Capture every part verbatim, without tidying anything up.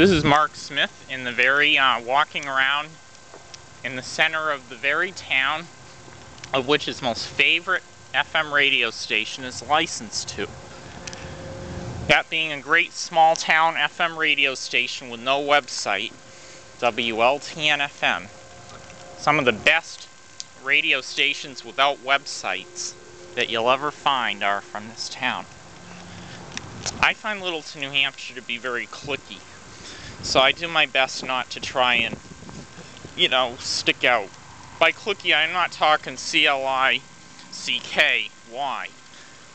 This is Mark Smith in the very, uh, walking around in the center of the very town of which his most favorite F M radio station is licensed to. That being a great small town F M radio station with no website, W L T N F M. Some of the best radio stations without websites that you'll ever find are from this town. I find Littleton, New Hampshire to be very cliquey, so I do my best not to try and, you know, stick out. By cliquey, I'm not talking C L I C K Y.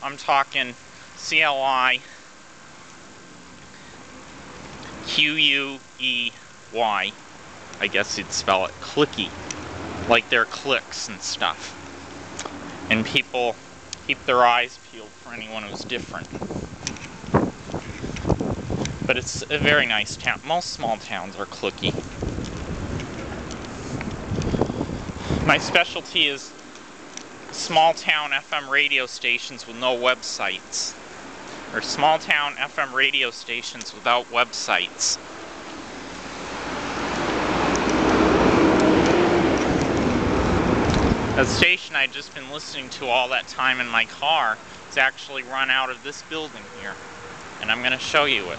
I'm talking C L I Q U E Y. I guess you'd spell it cliquey, like they're cliques and stuff. And people keep their eyes peeled for anyone who's different. But it's a very nice town. Most small towns are cliquey. My specialty is small town F M radio stations with no websites. Or small town F M radio stations without websites. The station I'd just been listening to all that time in my car is actually run out of this building here. And I'm going to show you it.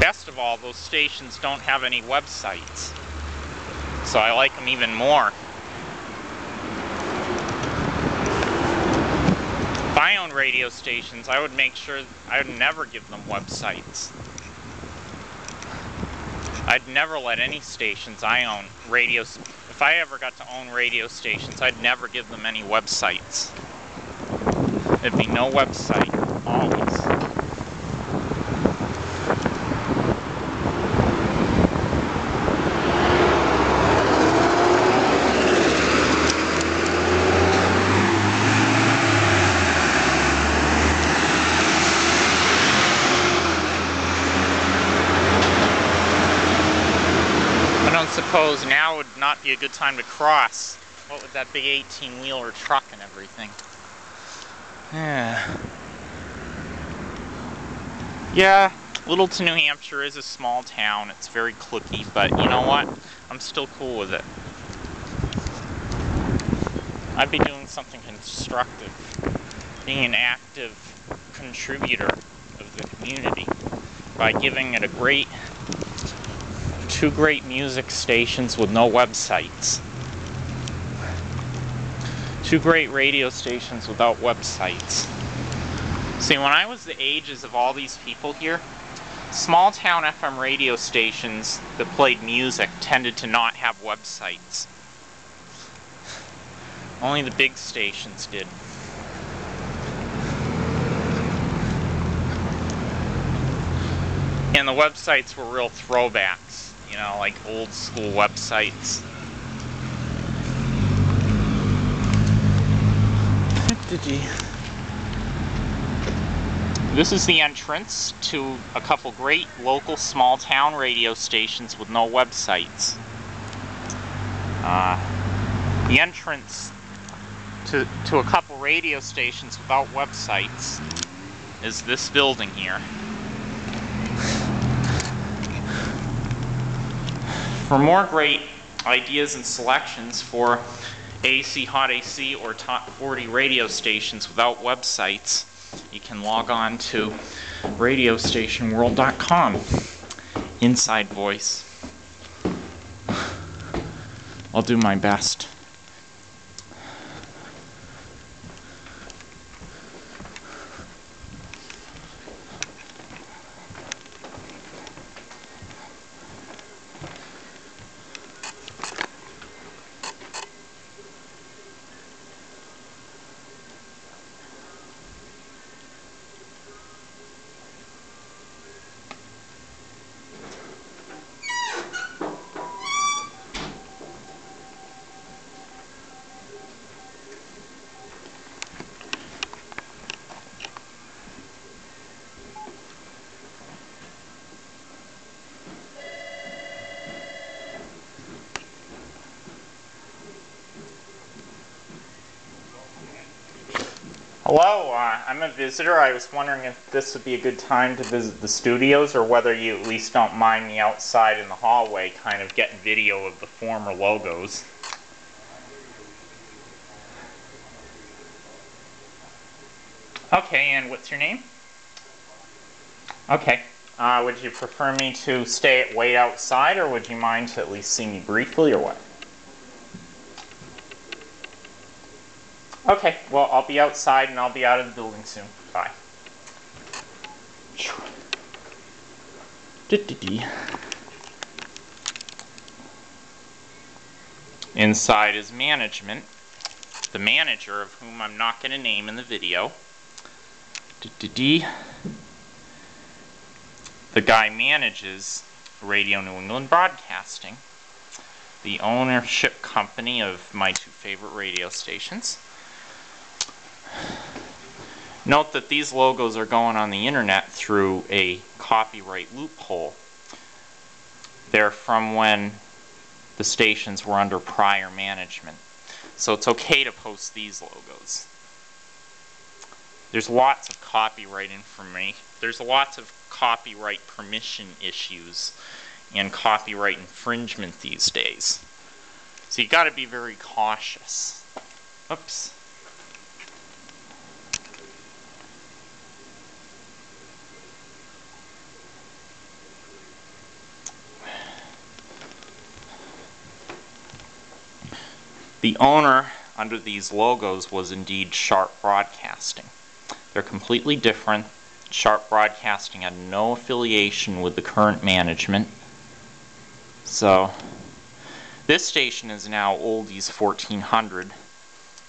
Best of all, those stations don't have any websites, so I like them even more. If I owned radio stations, I would make sure I would never give them websites. I'd never let any stations I own radio. If I ever got to own radio stations, I'd never give them any websites. There'd be no website, always. Suppose now would not be a good time to cross. What with that big eighteen-wheeler truck and everything? Yeah. Yeah, Littleton, New Hampshire is a small town. It's very cliquey, but you know what? I'm still cool with it. I'd be doing something constructive, being an active contributor of the community by giving it a great. Two great music stations with no websites. Two great radio stations without websites. See, when I was the ages of all these people here, small town F M radio stations that played music tended to not have websites. Only the big stations did. And the websites were real throwbacks. You know, like old school websites. This is the entrance to a couple great local small town radio stations with no websites. Uh, the entrance to, to a couple radio stations without websites is this building here. For more great ideas and selections for A C, Hot A C, or Top forty radio stations without websites, you can log on to radio station world dot com. Inside voice. I'll do my best. Hello, uh, I'm a visitor. I was wondering if this would be a good time to visit the studios, or whether you at least don't mind me outside in the hallway kind of getting video of the former logos. Okay, and what's your name? Okay. Uh, would you prefer me to stay wait outside, or would you mind to at least see me briefly, or what? Okay, well, I'll be outside and I'll be out of the building soon. Bye. Inside is management, the manager of whom I'm not going to name in the video. The guy manages Radio New England Broadcasting, the ownership company of my two favorite radio stations. Note that these logos are going on the internet through a copyright loophole. They're from when the stations were under prior management. So it's okay to post these logos. There's lots of copyright information. There's lots of copyright permission issues and copyright infringement these days. So you got to be very cautious. Oops. The owner under these logos was indeed Sharp Broadcasting. They're completely different. Sharp Broadcasting had no affiliation with the current management. So this station is now Oldies fourteen hundred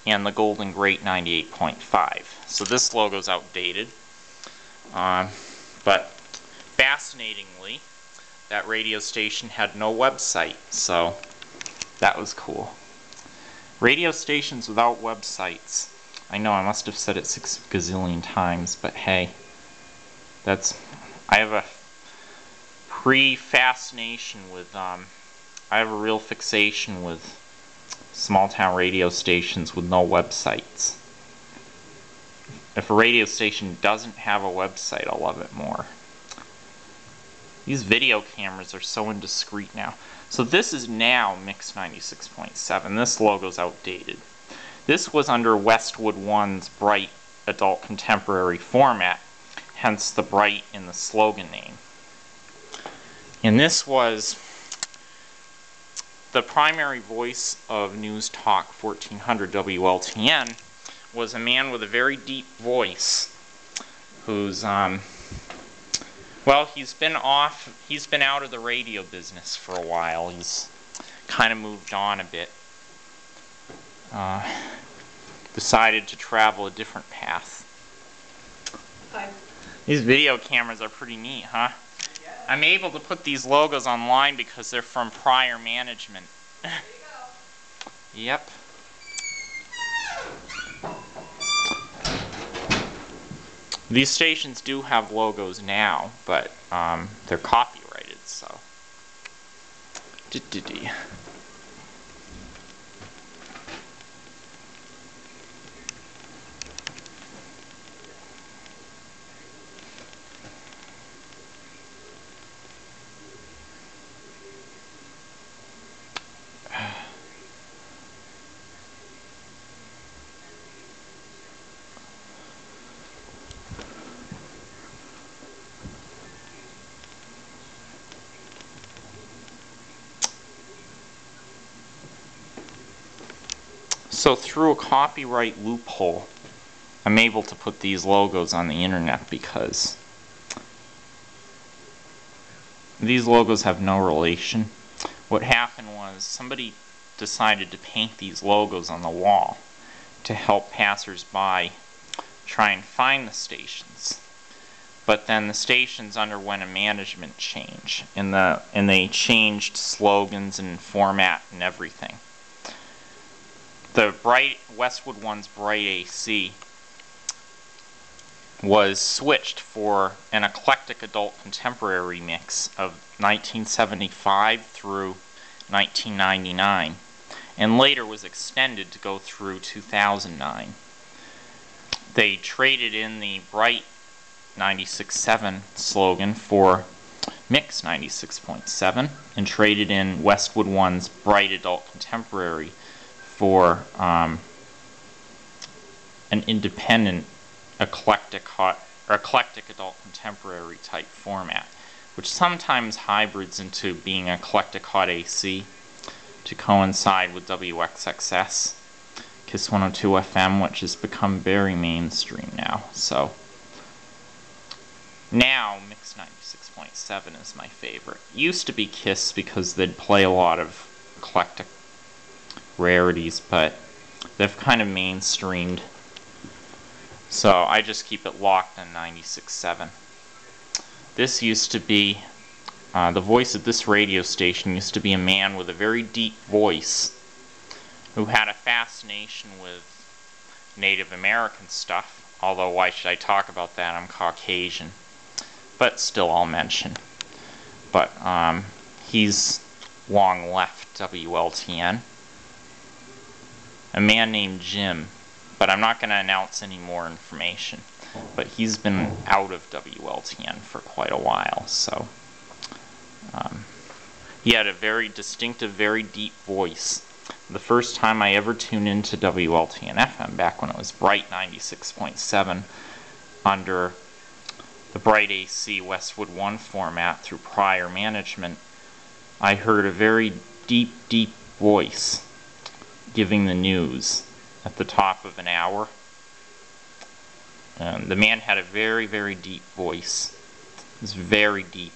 and the Golden Great ninety-eight point five. So this logo's outdated. Uh, but fascinatingly, that radio station had no website, so that was cool. Radio stations without websites. I know I must have said it six gazillion times, but hey, that's, I have a pre-fascination with, um, I have a real fixation with small town radio stations with no websites. If a radio station doesn't have a website, I'll love it more. These video cameras are so indiscreet now. So this is now Mix ninety-six point seven. This logo's outdated. This was under Westwood One's bright adult contemporary format, hence the bright in the slogan name. And this was the primary voice of News Talk fourteen hundred W L T N, was a man with a very deep voice who's, um, well, he's been off, he's been out of the radio business for a while. He's kind of moved on a bit. Uh, decided to travel a different path. Hi. These video cameras are pretty neat, huh? Yeah. I'm able to put these logos online because they're from prior management. There you go. Yep. These stations do have logos now, but um, they're copyrighted, so. D-d-d-d. So through a copyright loophole, I'm able to put these logos on the internet because these logos have no relation. What happened was somebody decided to paint these logos on the wall to help passers-by try and find the stations. But then the stations underwent a management change, and, the, and they changed slogans and format and everything. The bright Westwood One's Bright A C was switched for an eclectic adult contemporary mix of nineteen seventy-five through nineteen ninety-nine, and later was extended to go through two thousand nine. they traded in the Bright ninety-six point seven slogan for Mix ninety-six point seven, and traded in Westwood One's Bright Adult Contemporary for um, an independent, eclectic, hot, or eclectic adult contemporary type format, which sometimes hybrids into being eclectic hot A C to coincide with W X X S, KISS one oh two F M, which has become very mainstream now. So now Mix ninety-six point seven is my favorite. Used to be KISS because they'd play a lot of eclectic rarities, but they've kind of mainstreamed. So I just keep it locked on ninety-six point seven. This used to be, uh, the voice of this radio station used to be a man with a very deep voice who had a fascination with Native American stuff, although why should I talk about that? I'm Caucasian. But still I'll mention. But um, he's long left W L T N. A man named Jim, but I'm not going to announce any more information. But he's been out of W L T N for quite a while, so um, he had a very distinctive, very deep voice. The first time I ever tuned into W L T N F M, back when it was Bright ninety-six point seven, under the Bright A C Westwood One format through prior management, I heard a very deep, deep voice giving the news at the top of an hour. Um, the man had a very, very deep voice. It was very deep.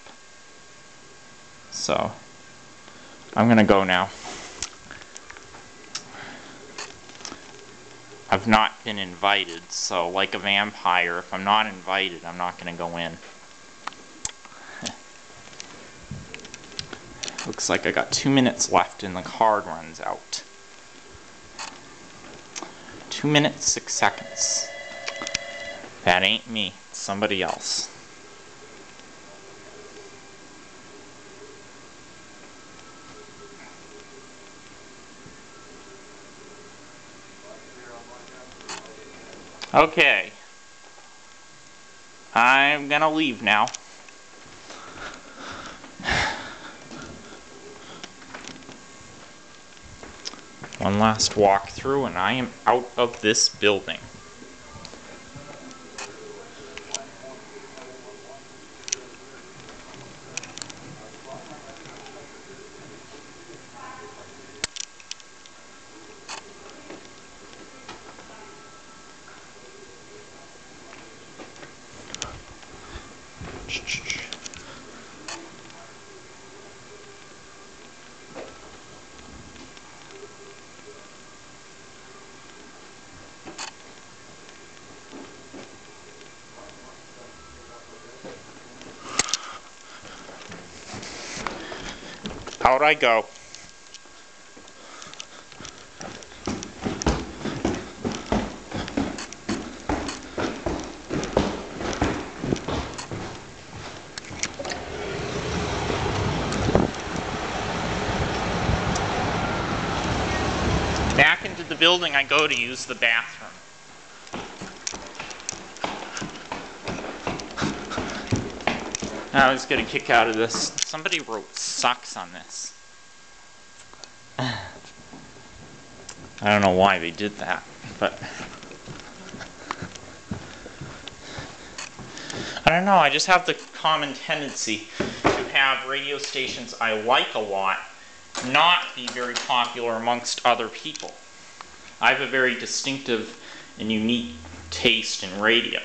So I'm going to go now. I've not been invited, so like a vampire, if I'm not invited, I'm not going to go in. Looks like I got two minutes left and the card runs out. Two minutes, six seconds. That ain't me, it's somebody else. Okay. I'm gonna leave now. One last walk through and I am out of this building. Out I go. Back into the building I go to use the bathroom. I was going to kick out of this. Somebody wrote sucks on this. I don't know why they did that, but I don't know, I just have the common tendency to have radio stations I like a lot not be very popular amongst other people. I have a very distinctive and unique taste in radio.